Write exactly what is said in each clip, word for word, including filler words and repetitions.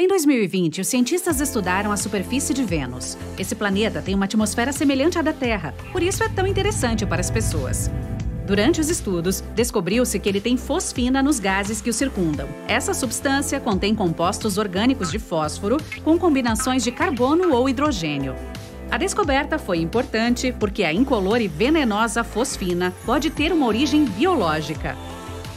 Em dois mil e vinte, os cientistas estudaram a superfície de Vênus. Esse planeta tem uma atmosfera semelhante à da Terra, por isso é tão interessante para as pessoas. Durante os estudos, descobriu-se que ele tem fosfina nos gases que o circundam. Essa substância contém compostos orgânicos de fósforo com combinações de carbono ou hidrogênio. A descoberta foi importante porque a incolor e venenosa fosfina pode ter uma origem biológica.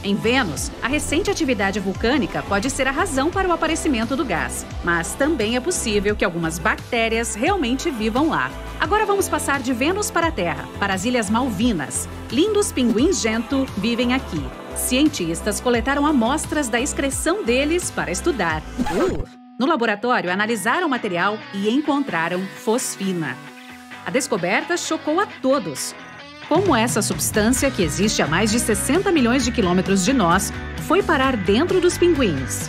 Em Vênus, a recente atividade vulcânica pode ser a razão para o aparecimento do gás, mas também é possível que algumas bactérias realmente vivam lá. Agora vamos passar de Vênus para a Terra, para as Ilhas Malvinas. Lindos pinguins Gentoo vivem aqui. Cientistas coletaram amostras da excreção deles para estudar. Uh! No laboratório, analisaram o material e encontraram fosfina. A descoberta chocou a todos. Como essa substância, que existe a mais de sessenta milhões de quilômetros de nós, foi parar dentro dos pinguins?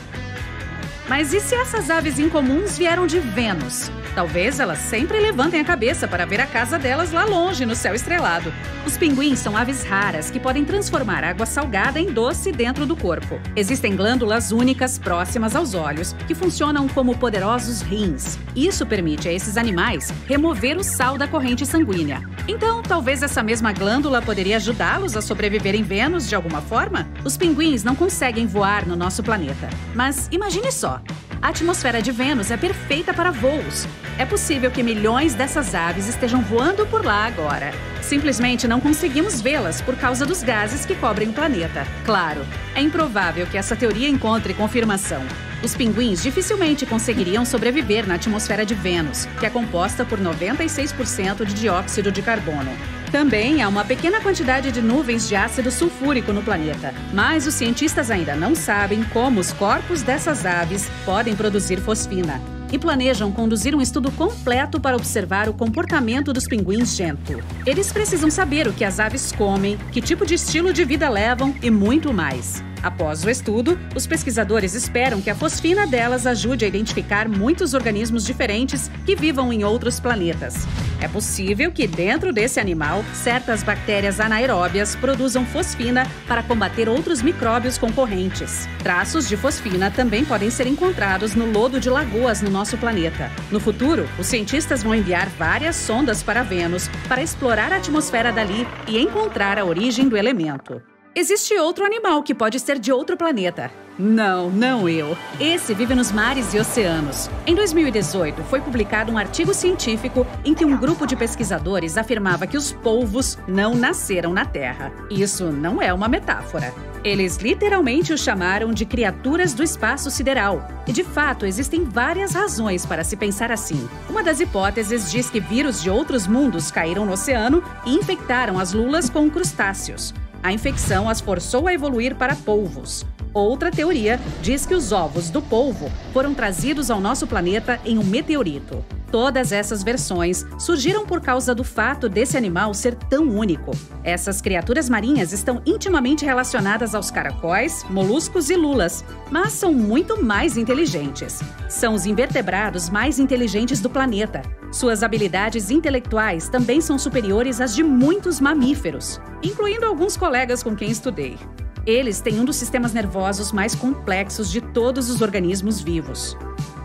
Mas e se essas aves incomuns vieram de Vênus? Talvez elas sempre levantem a cabeça para ver a casa delas lá longe, no céu estrelado. Os pinguins são aves raras que podem transformar água salgada em doce dentro do corpo. Existem glândulas únicas próximas aos olhos, que funcionam como poderosos rins. Isso permite a esses animais remover o sal da corrente sanguínea. Então, talvez essa mesma glândula poderia ajudá-los a sobreviver em Vênus de alguma forma? Os pinguins não conseguem voar no nosso planeta. Mas imagine só! A atmosfera de Vênus é perfeita para voos. É possível que milhões dessas aves estejam voando por lá agora. Simplesmente não conseguimos vê-las por causa dos gases que cobrem o planeta. Claro, é improvável que essa teoria encontre confirmação. Os pinguins dificilmente conseguiriam sobreviver na atmosfera de Vênus, que é composta por noventa e seis por cento de dióxido de carbono. Também há uma pequena quantidade de nuvens de ácido sulfúrico no planeta, mas os cientistas ainda não sabem como os corpos dessas aves podem produzir fosfina e planejam conduzir um estudo completo para observar o comportamento dos pinguins Gentoo. Eles precisam saber o que as aves comem, que tipo de estilo de vida levam e muito mais. Após o estudo, os pesquisadores esperam que a fosfina delas ajude a identificar muitos organismos diferentes que vivam em outros planetas. É possível que dentro desse animal, certas bactérias anaeróbias produzam fosfina para combater outros micróbios concorrentes. Traços de fosfina também podem ser encontrados no lodo de lagoas no nosso planeta. No futuro, os cientistas vão enviar várias sondas para Vênus para explorar a atmosfera dali e encontrar a origem do elemento. Existe outro animal que pode ser de outro planeta. Não, não eu. Esse vive nos mares e oceanos. Em dois mil e dezoito, foi publicado um artigo científico em que um grupo de pesquisadores afirmava que os polvos não nasceram na Terra. Isso não é uma metáfora. Eles literalmente os chamaram de criaturas do espaço sideral. E, de fato, existem várias razões para se pensar assim. Uma das hipóteses diz que vírus de outros mundos caíram no oceano e infectaram as lulas com crustáceos. A infecção as forçou a evoluir para polvos. Outra teoria diz que os ovos do polvo foram trazidos ao nosso planeta em um meteorito. Todas essas versões surgiram por causa do fato desse animal ser tão único. Essas criaturas marinhas estão intimamente relacionadas aos caracóis, moluscos e lulas, mas são muito mais inteligentes. São os invertebrados mais inteligentes do planeta. Suas habilidades intelectuais também são superiores às de muitos mamíferos, incluindo alguns colegas com quem estudei. Eles têm um dos sistemas nervosos mais complexos de todos os organismos vivos.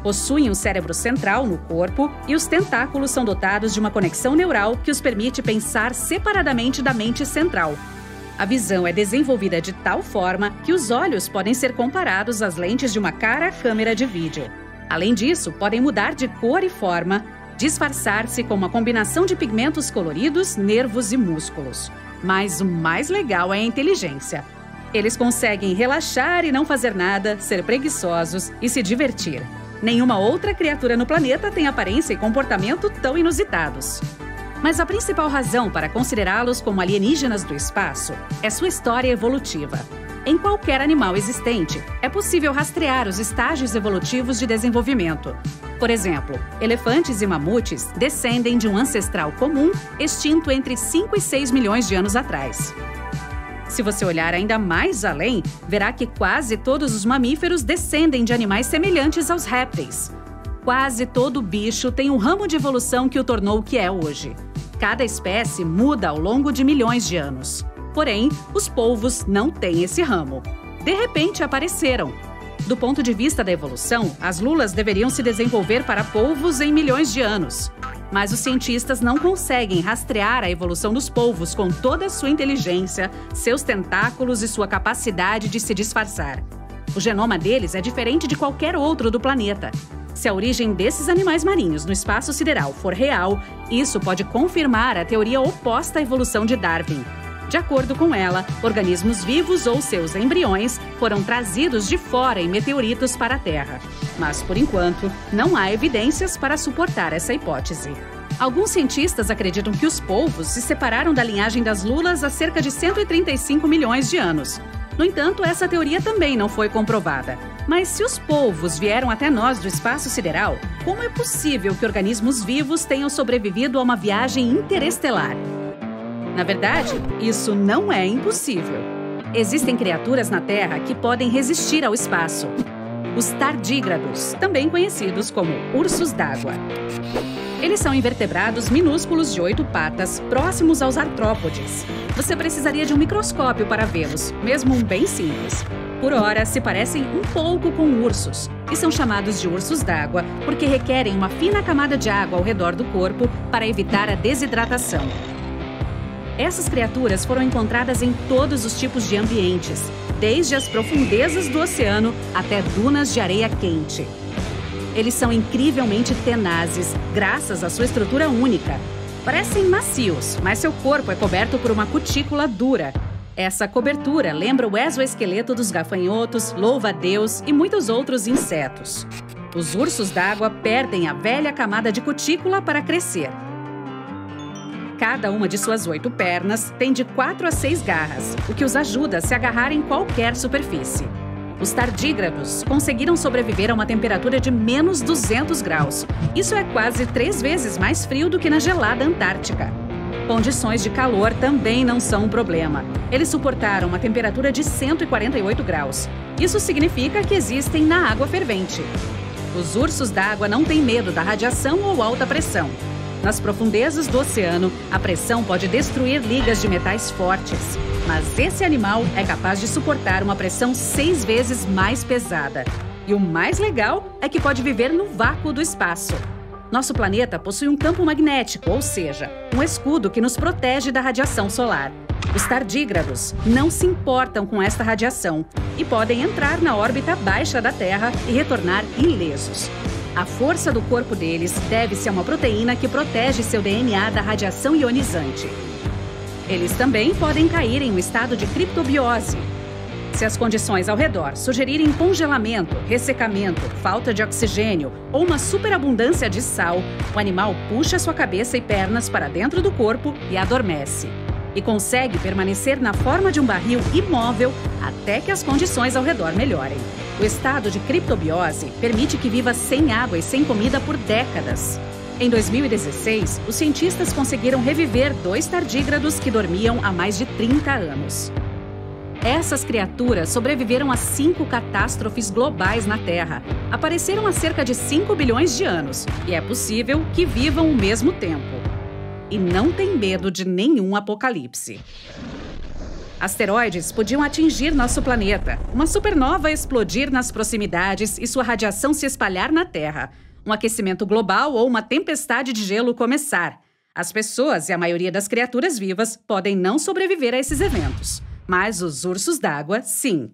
Possuem um cérebro central no corpo e os tentáculos são dotados de uma conexão neural que os permite pensar separadamente da mente central. A visão é desenvolvida de tal forma que os olhos podem ser comparados às lentes de uma cara câmera de vídeo. Além disso, podem mudar de cor e forma, disfarçar-se com uma combinação de pigmentos coloridos, nervos e músculos. Mas o mais legal é a inteligência. Eles conseguem relaxar e não fazer nada, ser preguiçosos e se divertir. Nenhuma outra criatura no planeta tem aparência e comportamento tão inusitados. Mas a principal razão para considerá-los como alienígenas do espaço é sua história evolutiva. Em qualquer animal existente, é possível rastrear os estágios evolutivos de desenvolvimento. Por exemplo, elefantes e mamutes descendem de um ancestral comum extinto entre cinco e seis milhões de anos atrás. Se você olhar ainda mais além, verá que quase todos os mamíferos descendem de animais semelhantes aos répteis. Quase todo bicho tem um ramo de evolução que o tornou o que é hoje. Cada espécie muda ao longo de milhões de anos. Porém, os polvos não têm esse ramo. De repente apareceram. Do ponto de vista da evolução, as lulas deveriam se desenvolver para polvos em milhões de anos. Mas os cientistas não conseguem rastrear a evolução dos polvos com toda a sua inteligência, seus tentáculos e sua capacidade de se disfarçar. O genoma deles é diferente de qualquer outro do planeta. Se a origem desses animais marinhos no espaço sideral for real, isso pode confirmar a teoria oposta à evolução de Darwin. De acordo com ela, organismos vivos ou seus embriões foram trazidos de fora em meteoritos para a Terra. Mas, por enquanto, não há evidências para suportar essa hipótese. Alguns cientistas acreditam que os polvos se separaram da linhagem das lulas há cerca de cento e trinta e cinco milhões de anos. No entanto, essa teoria também não foi comprovada. Mas se os polvos vieram até nós do espaço sideral, como é possível que organismos vivos tenham sobrevivido a uma viagem interestelar? Na verdade, isso não é impossível. Existem criaturas na Terra que podem resistir ao espaço. Os tardígrados, também conhecidos como ursos d'água. Eles são invertebrados minúsculos de oito patas, próximos aos artrópodes. Você precisaria de um microscópio para vê-los, mesmo um bem simples. Por ora, se parecem um pouco com ursos, e são chamados de ursos d'água porque requerem uma fina camada de água ao redor do corpo para evitar a desidratação. Essas criaturas foram encontradas em todos os tipos de ambientes, desde as profundezas do oceano até dunas de areia quente. Eles são incrivelmente tenazes, graças à sua estrutura única. Parecem macios, mas seu corpo é coberto por uma cutícula dura. Essa cobertura lembra o exoesqueleto dos gafanhotos, louva-a-Deus e muitos outros insetos. Os ursos d'água perdem a velha camada de cutícula para crescer. Cada uma de suas oito pernas tem de quatro a seis garras, o que os ajuda a se agarrar em qualquer superfície. Os tardígrados conseguiram sobreviver a uma temperatura de menos duzentos graus. Isso é quase três vezes mais frio do que na gelada Antártica. Condições de calor também não são um problema. Eles suportaram uma temperatura de cento e quarenta e oito graus. Isso significa que existem na água fervente. Os ursos d'água não têm medo da radiação ou alta pressão. Nas profundezas do oceano, a pressão pode destruir ligas de metais fortes. Mas esse animal é capaz de suportar uma pressão seis vezes mais pesada. E o mais legal é que pode viver no vácuo do espaço. Nosso planeta possui um campo magnético, ou seja, um escudo que nos protege da radiação solar. Os tardígrados não se importam com esta radiação e podem entrar na órbita baixa da Terra e retornar ilesos. A força do corpo deles deve-se a uma proteína que protege seu D N A da radiação ionizante. Eles também podem cair em um estado de criptobiose. Se as condições ao redor sugerirem congelamento, ressecamento, falta de oxigênio ou uma superabundância de sal, o animal puxa sua cabeça e pernas para dentro do corpo e adormece. E consegue permanecer na forma de um barril imóvel até que as condições ao redor melhorem. O estado de criptobiose permite que viva sem água e sem comida por décadas. Em dois mil e dezesseis, os cientistas conseguiram reviver dois tardígrados que dormiam há mais de trinta anos. Essas criaturas sobreviveram a cinco catástrofes globais na Terra. Apareceram há cerca de cinco bilhões de anos e é possível que vivam o mesmo tempo. E não tem medo de nenhum apocalipse. Asteroides podiam atingir nosso planeta, uma supernova explodir nas proximidades e sua radiação se espalhar na Terra, um aquecimento global ou uma tempestade de gelo começar. As pessoas e a maioria das criaturas vivas podem não sobreviver a esses eventos, mas os ursos d'água, sim.